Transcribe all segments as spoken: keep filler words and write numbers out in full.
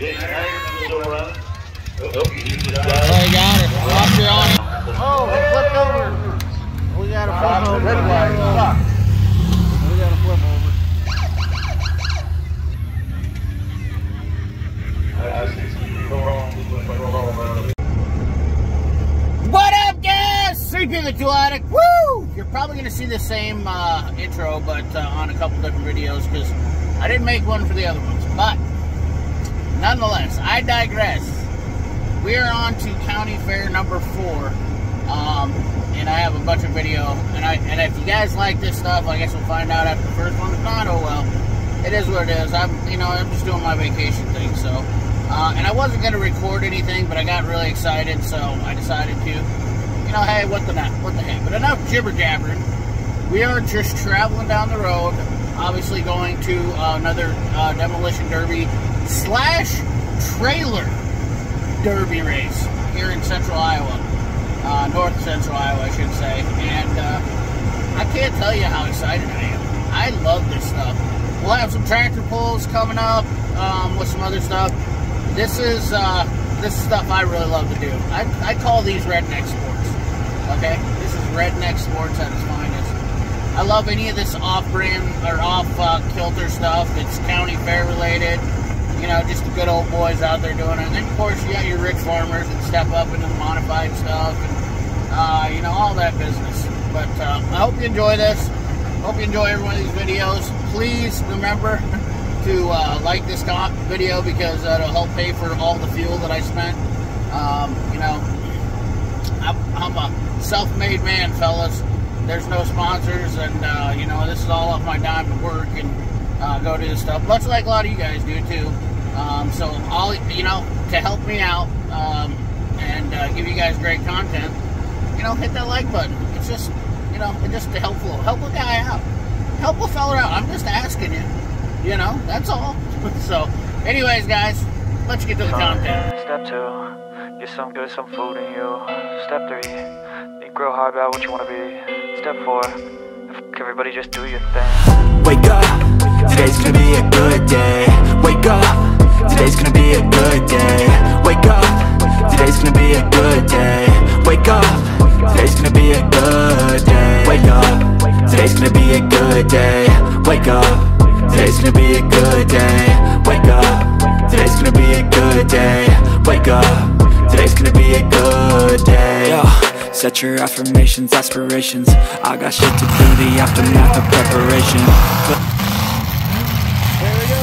They got it. Lock your on it. Oh, it flipped over. We got a flip over. Red flag. We got a flip over. What up, guys? C P the Aquatic. Woo! You're probably going to see the same uh, intro, but uh, on a couple different videos because I didn't make one for the other ones. But nonetheless, I digress. We are on to County Fair number four, um, and I have a bunch of video. And I and if you guys like this stuff, I guess we'll find out after the first one. If not, oh well, it is what it is. I'm you know I'm just doing my vacation thing, so. Uh, and I wasn't going to record anything, but I got really excited, so I decided to, you know, hey, what the, what the heck. But enough jibber-jabbering. We are just traveling down the road, obviously going to uh, another uh, demolition derby slash trailer derby race here in central Iowa, uh, north central Iowa, I should say. And uh, I can't tell you how excited I am. I love this stuff. We'll have some tractor pulls coming up um, with some other stuff. This is, uh, this is stuff I really love to do. I, I call these redneck sports, okay? This is redneck sports at its finest. I love any of this off-brand or off-kilter uh, stuff that's county fair related. You know, just the good old boys out there doing it. And then, of course, you got your rich farmers that step up into the modified stuff and, uh, you know, all that business. But uh, I hope you enjoy this. Hope you enjoy every one of these videos. Please remember to uh, like this video because uh, it'll help pay for all the fuel that I spent. Um, you know, I'm, I'm a self-made man, fellas. There's no sponsors, and uh, you know, this is all off my dime to work and uh, go do this stuff, much like a lot of you guys do too. Um, so, all you know, to help me out um, and uh, give you guys great content, you know, hit that like button. It's just, you know, it's just helpful. Help a guy out. Help a fella out. I'm just asking you. You know, that's all. So, anyways, guys, let's get to the content. Step two, get some good, some food in you. Step three, think real hard about what you want to be. Step four, fuck everybody, just do your thing. Wake up, today's gonna be a good day. Wake up, today's gonna be a good day. Wake up, today's gonna be a good day. Wake up, today's gonna be a good day. Wake up, today's gonna be a good day. Wake up. Today's gonna be a good day. Wake up. Today's gonna be a good day. Wake up. Today's gonna be a good day. Yo, set your affirmations, aspirations. I got shit to do, the aftermath of preparation. There we go.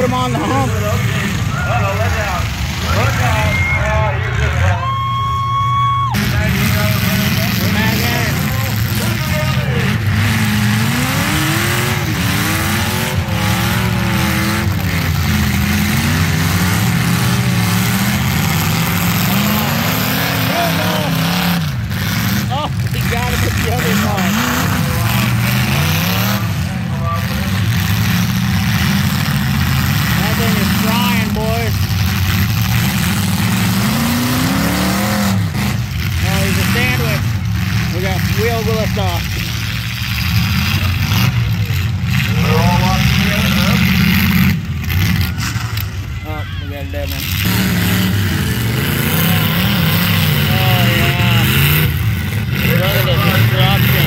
put him on the hump. Uh-oh, look out. Look out. Oh, you're just out. Oh, he got him with the other one. We got wheel lift off. We're all locked together, huh? Oh, we got a dead one. Oh, yeah. Look at the destruction.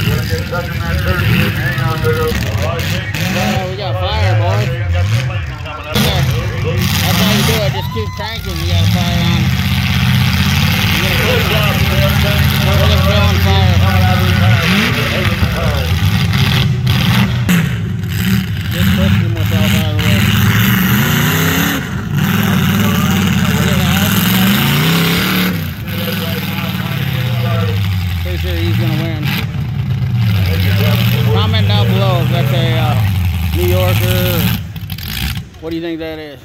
We're going to get stuck in that turkey. Hang on, dude. Oh, we got fire, boys. That's how you do it. Just keep cranking. You got fire on. You got a good job. We're going to go on fire. Just push them with all that away. Pretty sure he's going to win. Comment down below if that's a uh, New Yorker. What do you think that is?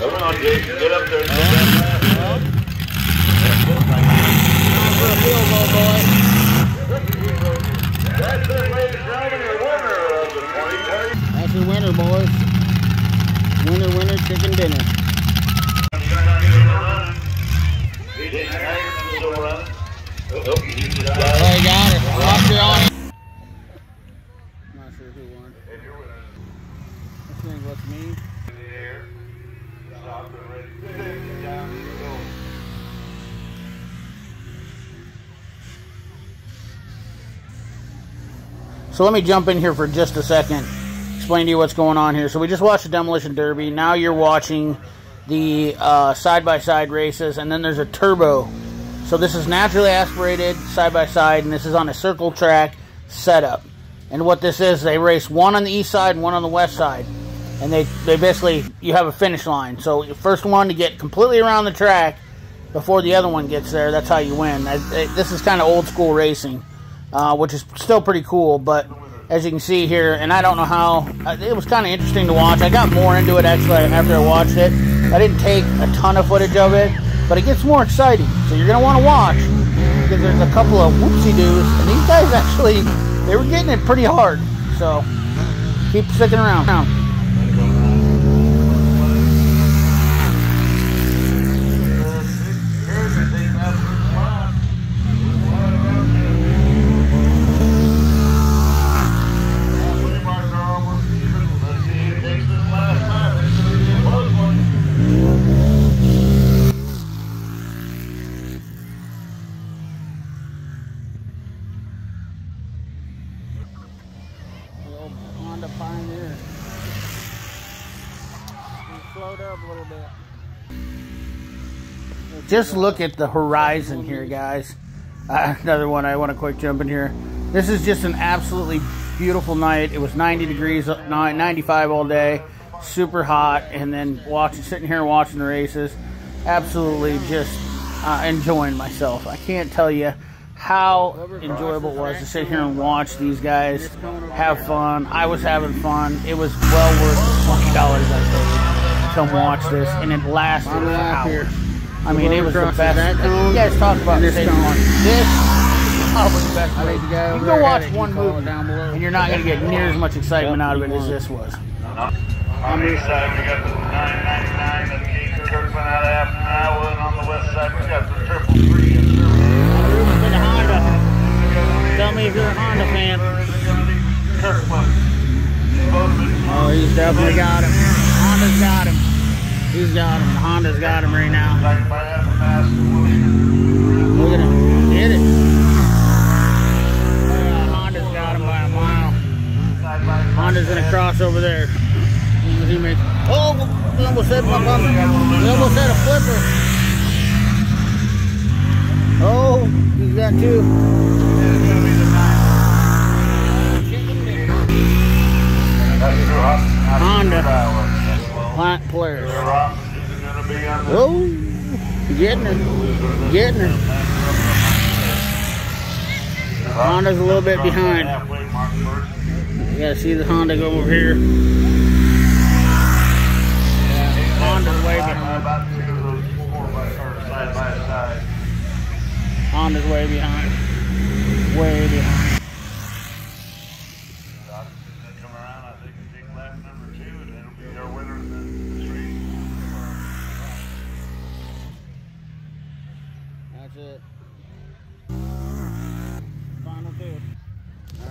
Come on, Jason, get up there and go back last. Time for a field goal, boy. That's it, ladies and gentlemen, your winner of the twenty thirty. That's your winner, boys. Winner, winner, chicken dinner. There you got it. Lock your on. I'm not sure who won. This thing looks mean. Stop and ready to take down the goal. So let me jump in here for just a second, explain to you what's going on here. So we just watched the Demolition Derby. Now you're watching the uh, side-by-side races, and then there's a turbo. So this is naturally aspirated side-by-side, and this is on a circle track setup. And what this is, they race one on the east side and one on the west side. And they, they basically, you have a finish line. So the first one to get completely around the track before the other one gets there, that's how you win. I, I, this is kind of old school racing, uh, which is still pretty cool. But as you can see here, and I don't know how, it was kind of interesting to watch. I got more into it actually after I watched it. I didn't take a ton of footage of it, but it gets more exciting. So you're going to want to watch because there's a couple of whoopsie-doos. And these guys actually, they were getting it pretty hard. So keep sticking around. Just look at the horizon here, guys. Uh, another one, I want to quick jump in here. This is just an absolutely beautiful night. It was ninety degrees, ninety-five all day, super hot, and then watching, sitting here watching the races, absolutely just uh, enjoying myself. I can't tell you how enjoyable it was to sit here and watch these guys have fun. I was having fun. It was well worth twenty dollars, I think, to watch this, and it lasted for hours. I mean, it was the best. You guys talk about this. This was the best way to go. You can go watch one movie, and you're not going to get near as much excitement out of it as this was. On the east side, we got the nine ninety-nine that came through coming out of Iowa, and on the west side, we got the triple three and triple three. Honda. Tell me if you're a Honda fan. Oh, he's definitely got him. Honda's got him. He's got him. Honda's got him right now. Look at him. Hit it. Uh, Honda's got him by a mile. Honda's going to cross over there. He made, oh, he almost hit my bumper. He almost had a flipper. Oh, is that too? Honda Plant Polaris. Whoa, getting her, getting her. Honda's a little bit behind. You gotta see the Honda go over here. Honda's way behind. Honda's way behind. Way behind.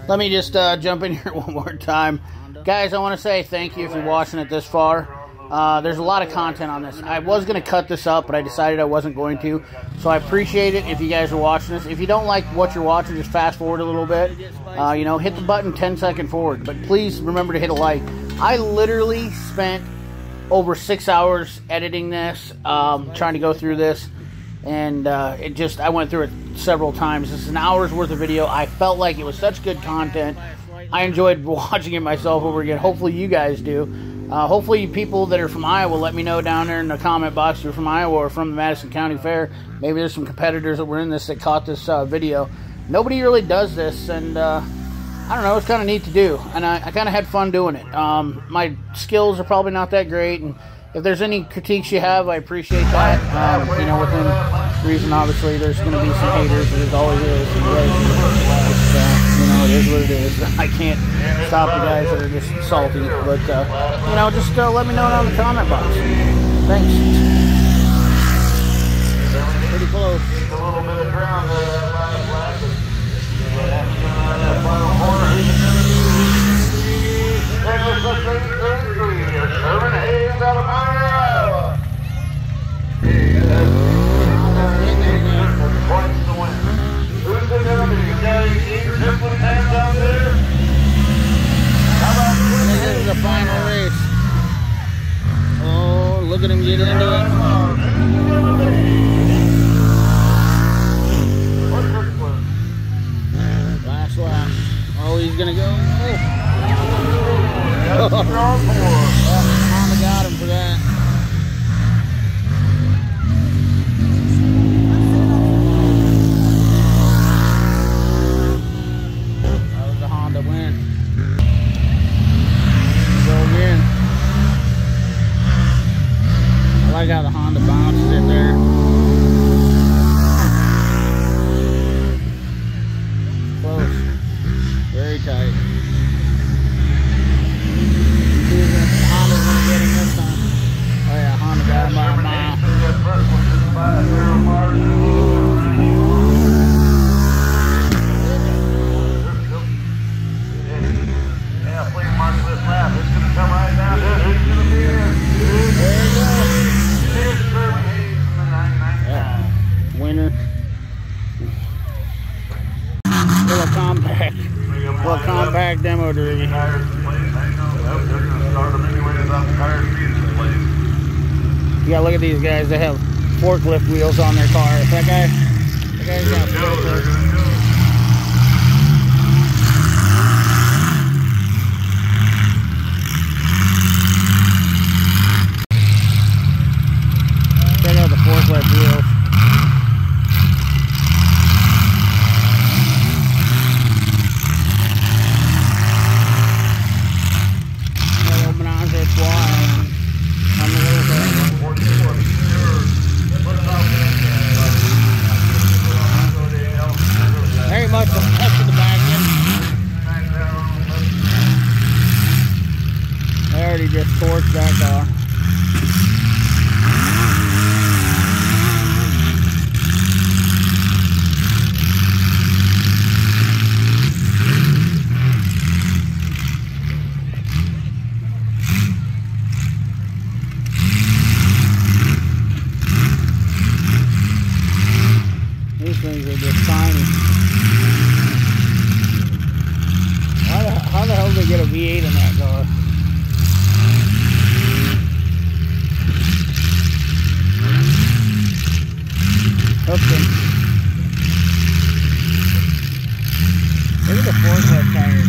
Let me just uh, jump in here one more time. Guys, I want to say thank you for watching it this far. Uh, there's a lot of content on this. I was going to cut this up, but I decided I wasn't going to. So I appreciate it if you guys are watching this. If you don't like what you're watching, just fast forward a little bit. Uh, you know, hit the button ten second forward. But please remember to hit a like. I literally spent over six hours editing this, um, trying to go through this. And uh, it just, I went through it several times. This is an hour's worth of video. I felt like it was such good content. I enjoyed watching it myself over again. Hopefully you guys do. Uh, hopefully people that are from Iowa, let me know down there in the comment box if you're from Iowa or from the Madison County Fair. Maybe there's some competitors that were in this that caught this uh, video. Nobody really does this, and uh, I don't know, it's kind of neat to do. And I, I kind of had fun doing it. Um, my skills are probably not that great, and if there's any critiques you have, I appreciate that. Um, you know, within reason, obviously, there's going to be some haters, as always is. It's, uh, you know, it is what it is. I can't stop the guys that are just salty. But, uh, you know, just uh, let me know down in the comment box. Thanks. Pretty close. A little bit of ground there. This is the final race. Oh, look at him get into it. Last lap. Oh, he's gonna go. Oh. I got him for that. That was the Honda win. Go again. I like how the Honda bounced in there. Close. Very tight. Yeah, look at these guys. They have forklift wheels on their car. That guy, that guy's got forklift. Check out the forklift wheels. Okay. a four-wheel tire.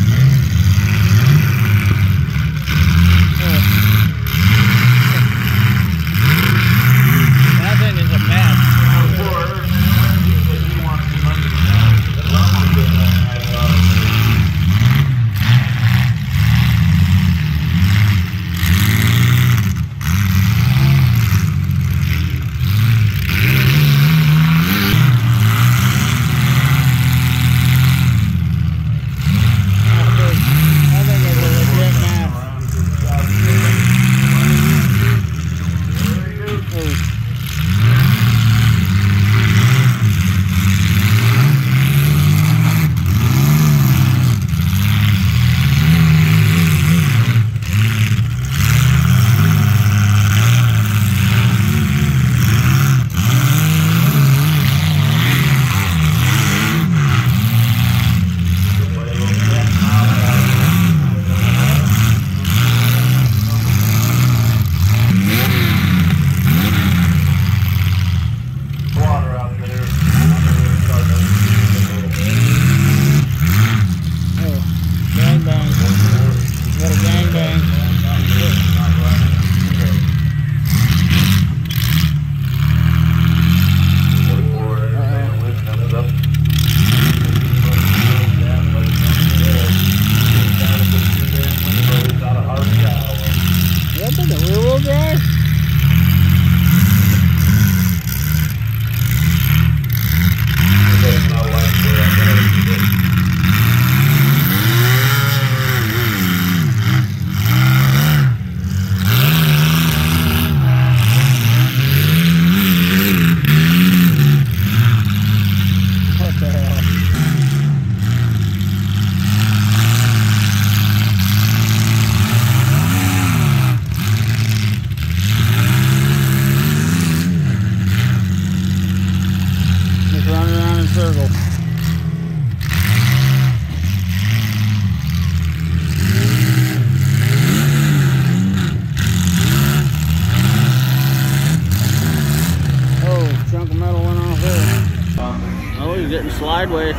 Getting sideways.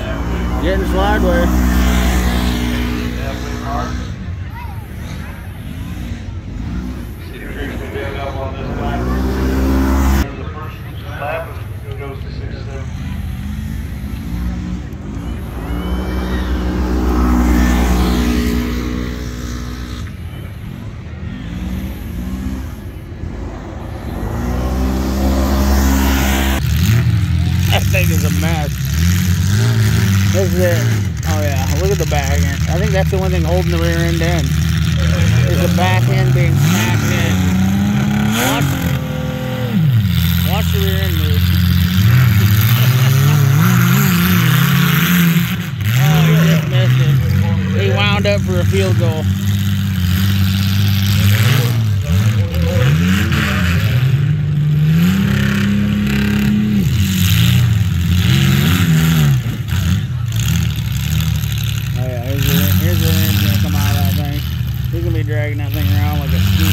Getting sideways. See if you can get up on this lap. The first lap goes to six seven. That thing is a mess. This is it. Oh yeah, look at the back end. I think that's the one thing holding the rear end in. Is the back end being snapped in. Watch, watch the rear end move. Oh, he just missed it. He wound up for a field goal. Dragging that thing around like a steam.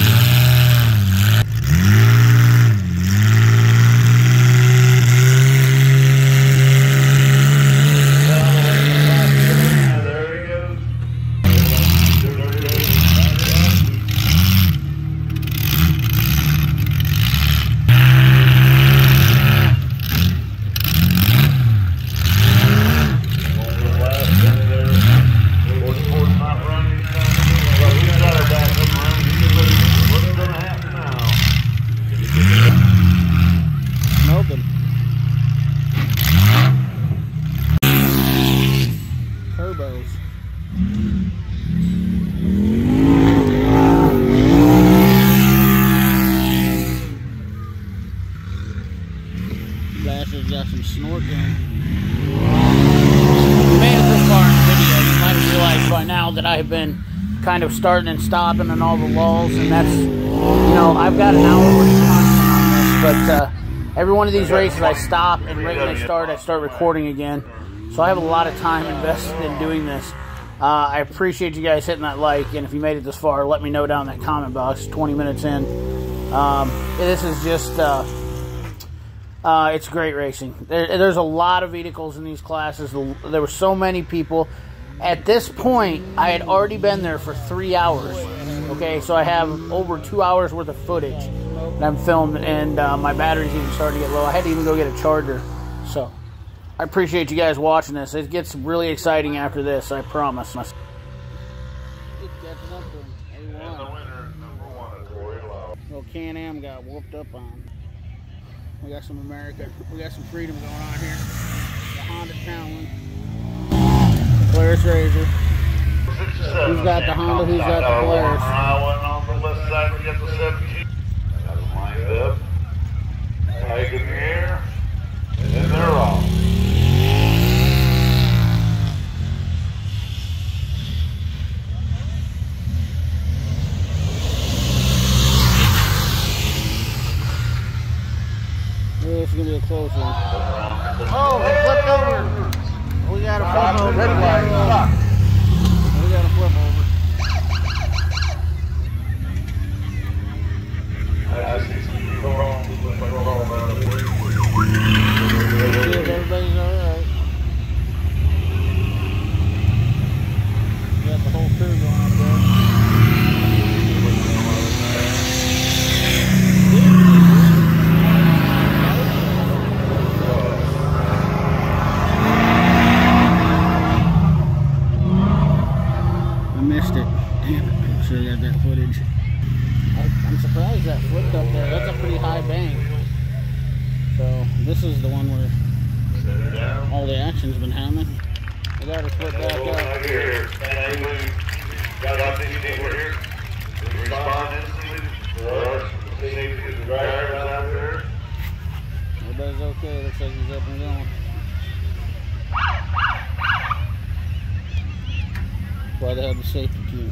Got some snorting. Man, this far in the video, you might have realized by now that I have been kind of starting and stopping and all the lulls, and that's, you know, I've got an hour worth of content on this, but uh, every one of these races I stop, and right when I start, I start recording again. So I have a lot of time invested in doing this. Uh, I appreciate you guys hitting that like, and if you made it this far, let me know down in that comment box. twenty minutes in. Um, this is just... Uh, Uh, it's great racing. There, there's a lot of vehicles in these classes. There were so many people. At this point, I had already been there for three hours. Okay, so I have over two hours worth of footage that I'm filmed, and uh, my battery's even starting to get low. I had to even go get a charger. So I appreciate you guys watching this. It gets really exciting after this, I promise. Well, Can-Am got whooped up on. We got some America. We got some freedom going on here. The Honda Talon. Polaris Razor. Who's got the Honda? Who's got the Polaris? I went on the left side. We got the seventeen. I got them lined up. Tag in the air. And then they're off. It's going to be a close one. Oh, they flipped over. We got a flip over. We got a flip over. I see some people wrong. Everybody's all right. We got the whole crew going out there. This is the one where all the action's been happening. We got to flip back out. Got up anything over here. Respond instantly. The driver out there. Everybody's okay. Looks like he's up and going. Why they have the safety cue.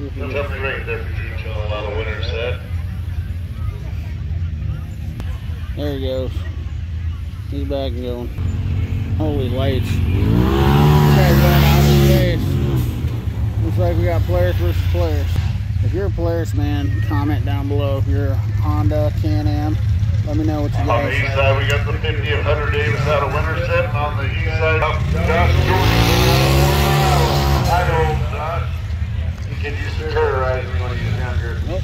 There's nothing great there for you until a lot of winners set. There he goes. He's back and going. Holy lights. This guy's running out of his face. Looks like we got Polaris versus Polaris. If you're a Polaris man, comment down below. If you're a Honda, Can-Am, let me know what you guys On the east side, we got the fifty of Hunter Davis out of Winterset. And on the east side, Josh Jordan. I know, Josh. You can use the terrorizing when you get down here. Nope.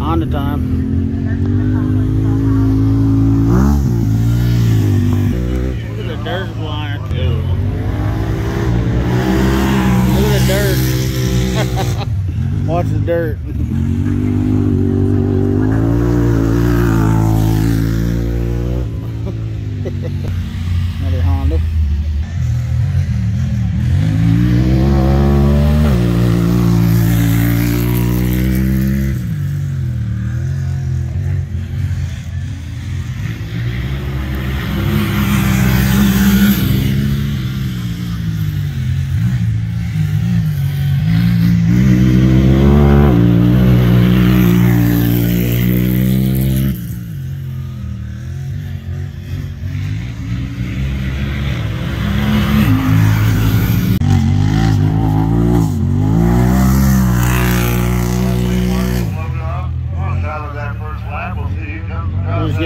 On the time. Look at the dirt flying. Look at the dirt. Watch the dirt. Another Honda.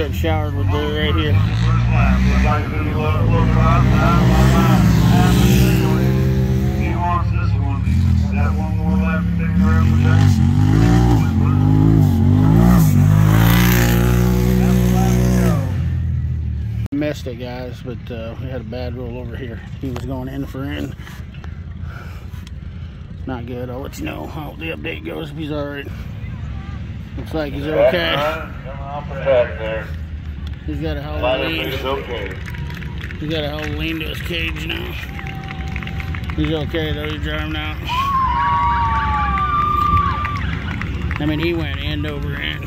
getting showered would be right here. He wants this one. That one more lap to take around the missed it, guys, but uh, we had a bad roll over here. He was going in for in. Not good. I'll let you know how the update goes if he's alright. Looks like he's okay. There. He's got a whole lean. He's okay. He's got a whole lean to his cage now. He's okay though. He's driving out. I mean, he went end over end.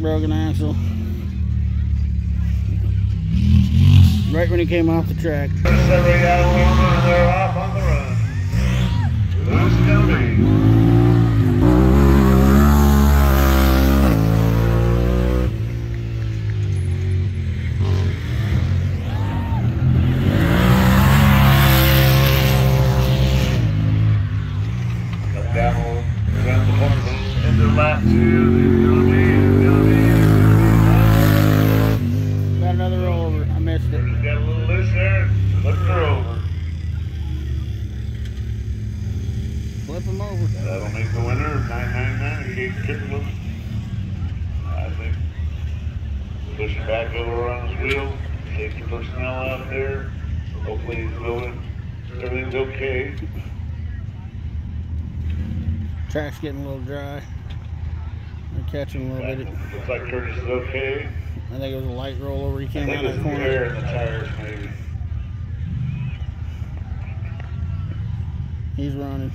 Broken axle right when he came off the track. Track's getting a little dry. They're catching a little bit. Looks like Curtis is okay. I think it was a light rollover. He came out of the corner. Air in the tires, maybe. He's running.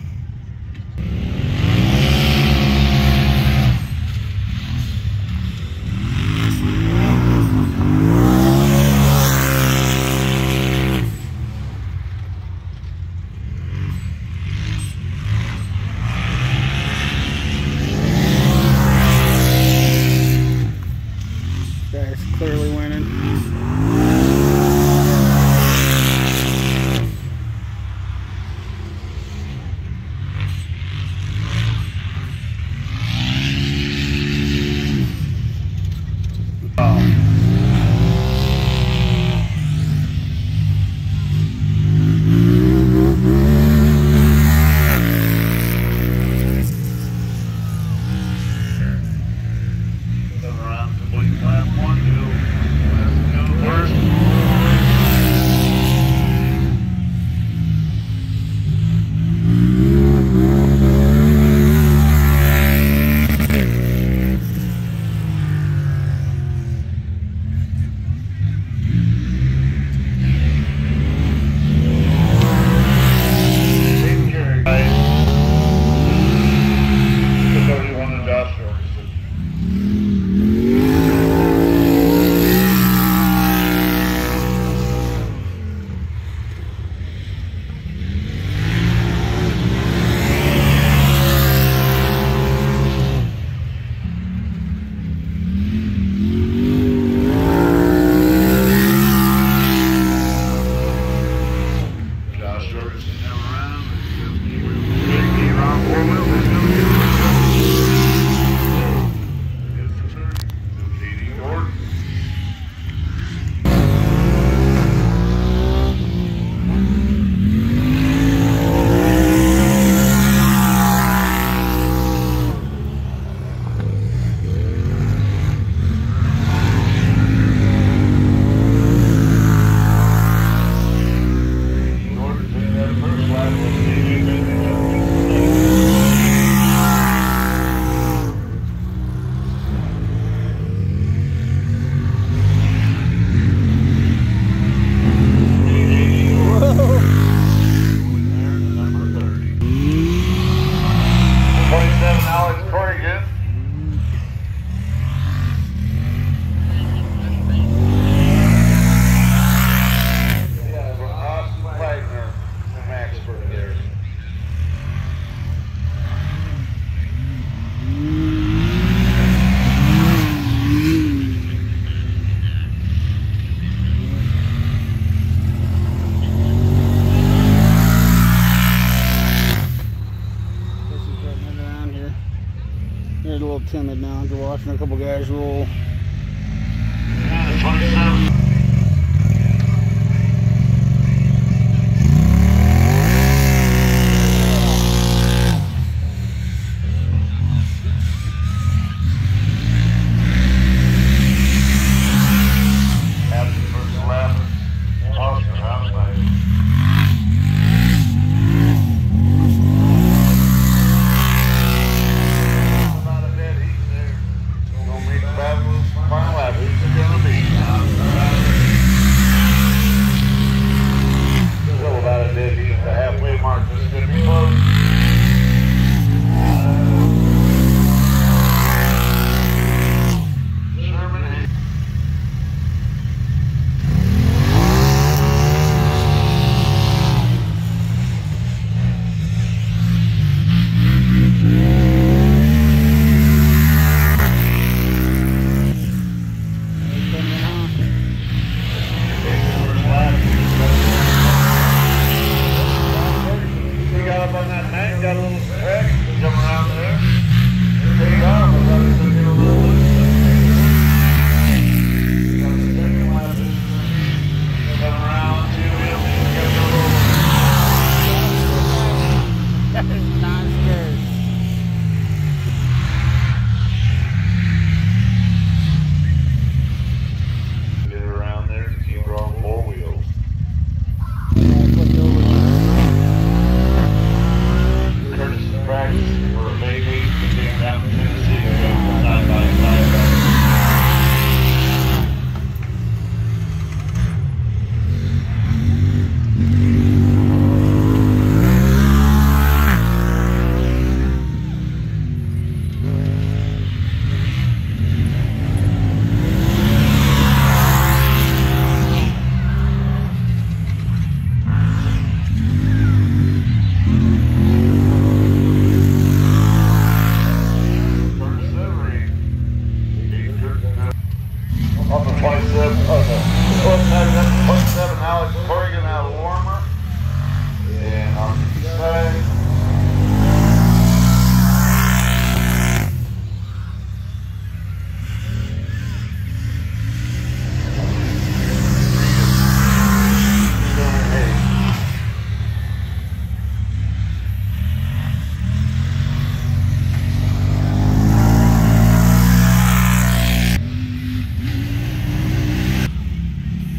timid now after watching a couple guys roll.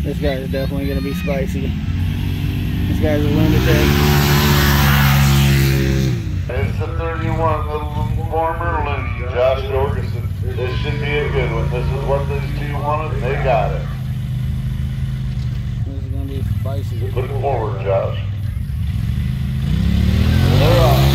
This guy is definitely going to be spicy. This guy's a lunatic. It's a thirty-one little former loony, Josh Jorgensen. This should be a good one. This is what these two wanted, and they got it. This is going to be spicy. Look forward, Josh. They're off.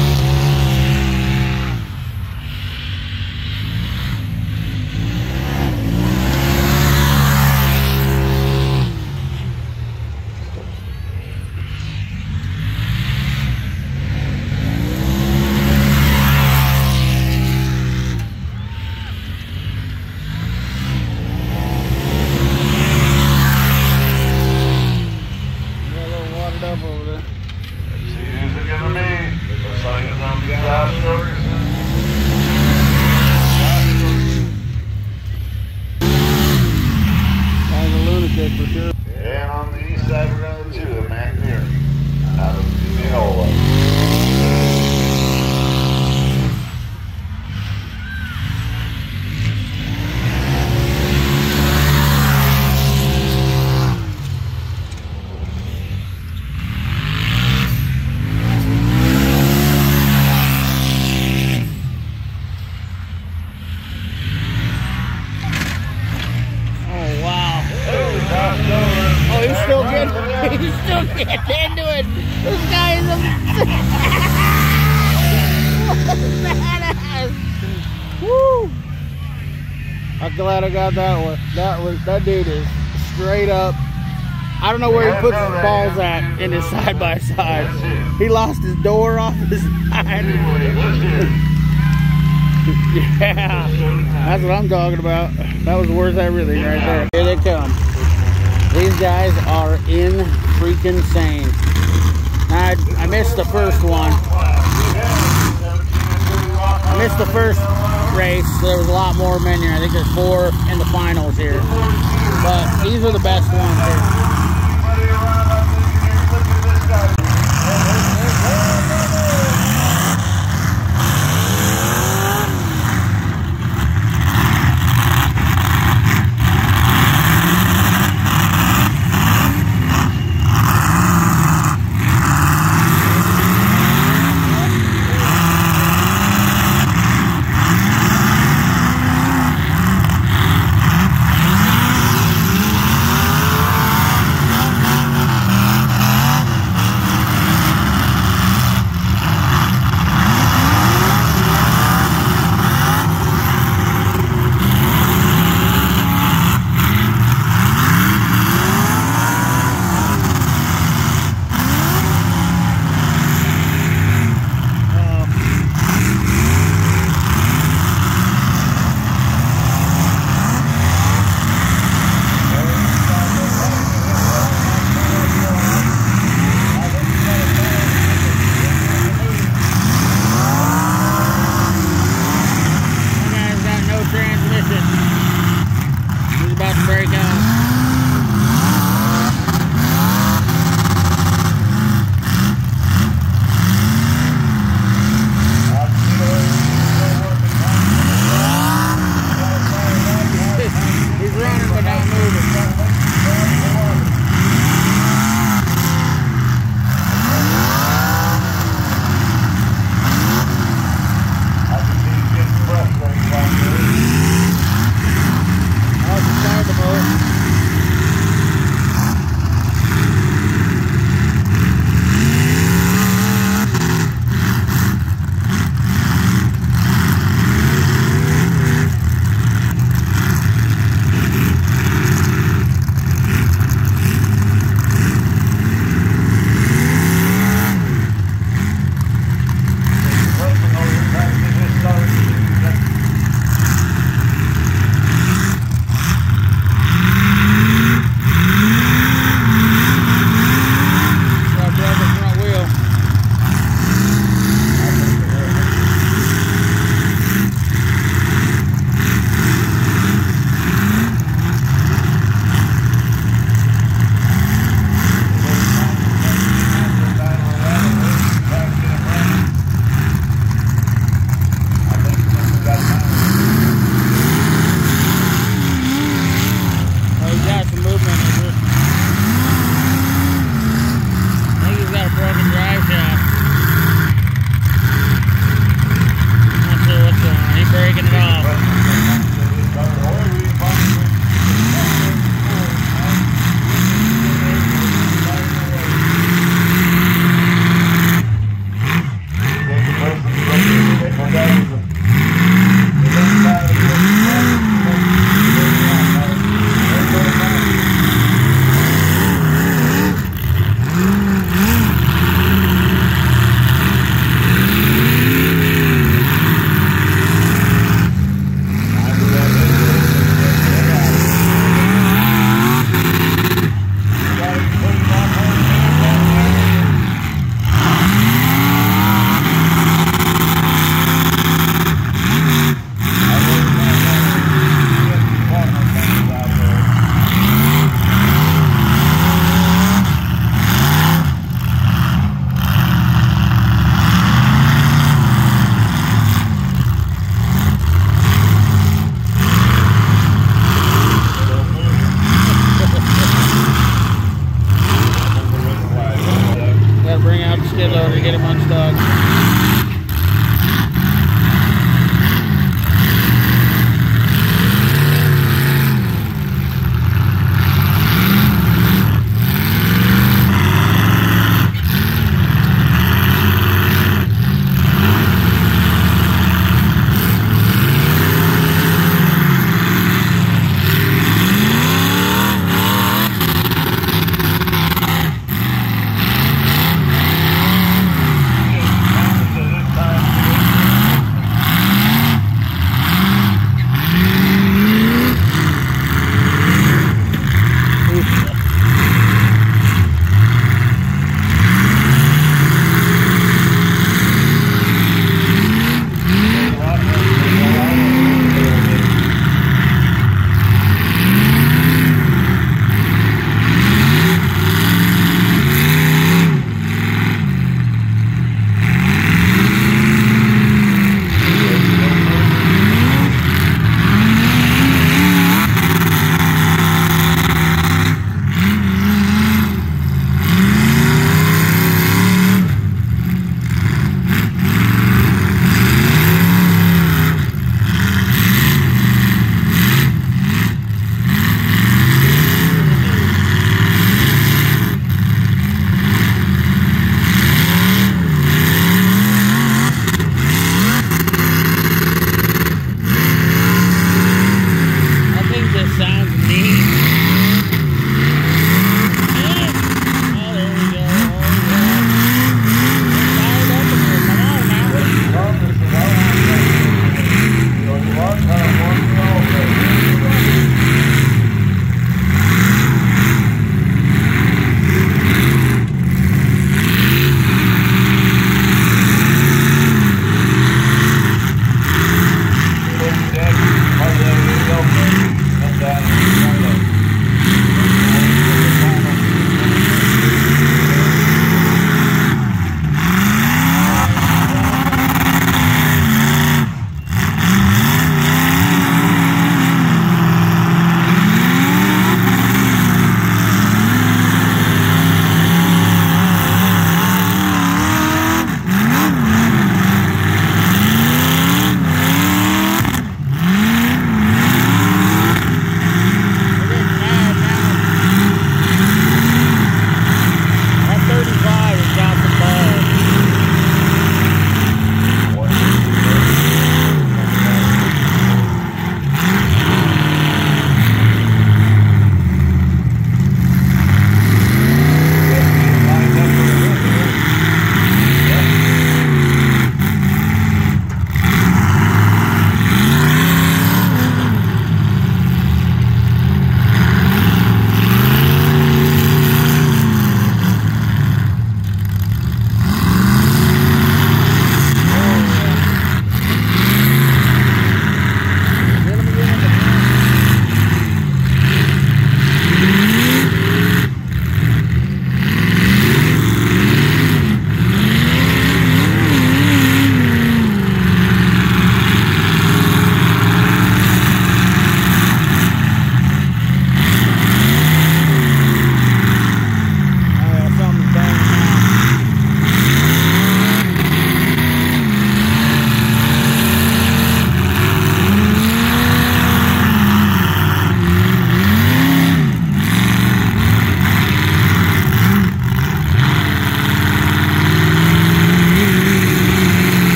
I'm glad I got that one. That was that dude is straight up. I don't know where he puts his balls at in his side by side. He lost his door off his side. Yeah, that's what I'm talking about. That was worth everything right there. Here they come. These guys are in freaking insane. I I missed the first one. I missed the first. race. There was a lot more men here. I think there's four in the finals here. But these are the best ones here.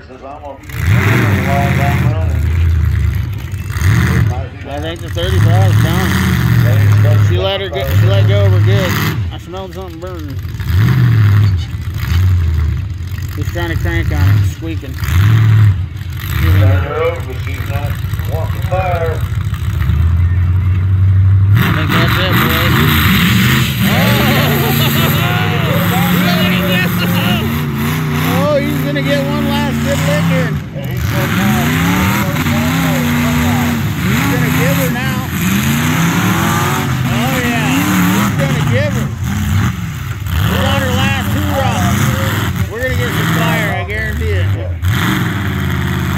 Polaris says, I'm going to be I think the thirty-five is down. She let her get, she let go of her good. I smelled something burning. She's trying to crank on it, squeaking. I think that's it, boys. Oh, oh, he's gonna get one last good lick here. He's gonna give her now. Oh yeah, he's gonna give her. She's on her last two rods. We're gonna get some fire, I guarantee it.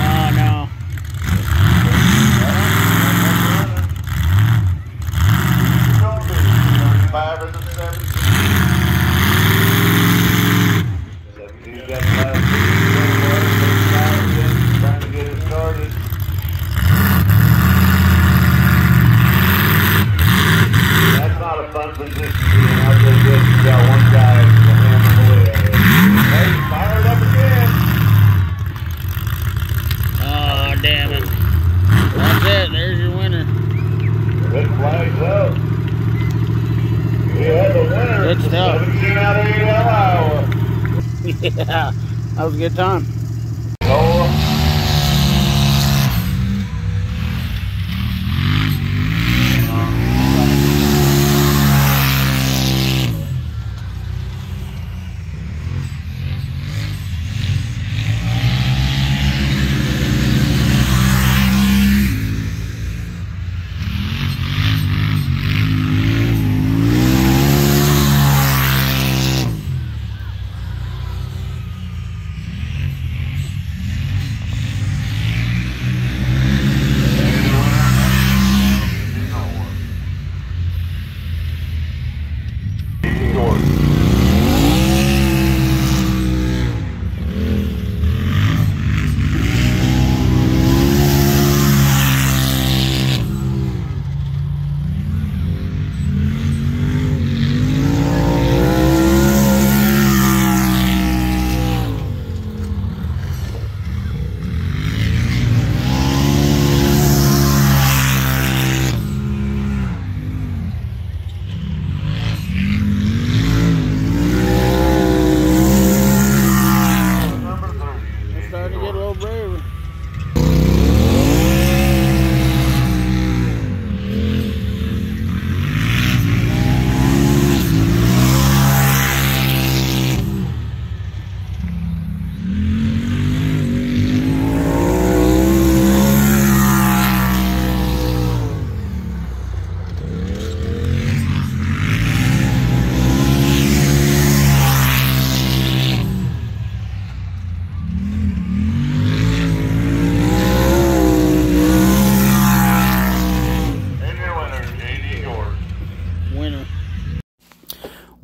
Oh no. Yeah, that was a good time.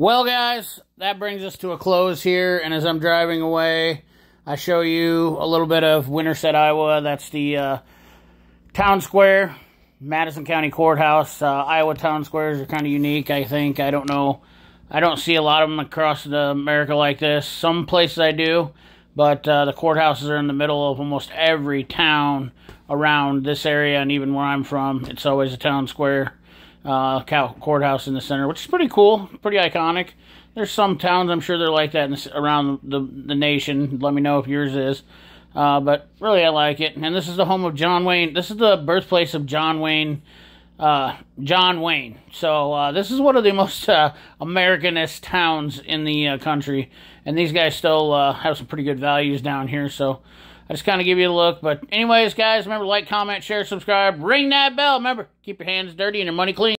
Well, guys, that brings us to a close here, and as I'm driving away, I show you a little bit of Winterset, Iowa. That's the uh, town square, Madison County Courthouse. Uh, Iowa town squares are kind of unique, I think. I don't know. I don't see a lot of them across the America like this. Some places I do, but uh, the courthouses are in the middle of almost every town around this area, and even where I'm from, it's always a town square. Uh, courthouse in the center, which is pretty cool, pretty iconic. There's some towns, I'm sure they're like that in the, around the, the nation. Let me know if yours is. Uh, but really, I like it. And this is the home of John Wayne. This is the birthplace of John Wayne. Uh, John Wayne. So uh, this is one of the most uh, Americanist towns in the uh, country. And these guys still uh, have some pretty good values down here. So I just kind of give you a look. But anyways, guys, remember to like, comment, share, subscribe. Ring that bell. Remember, keep your hands dirty and your money clean.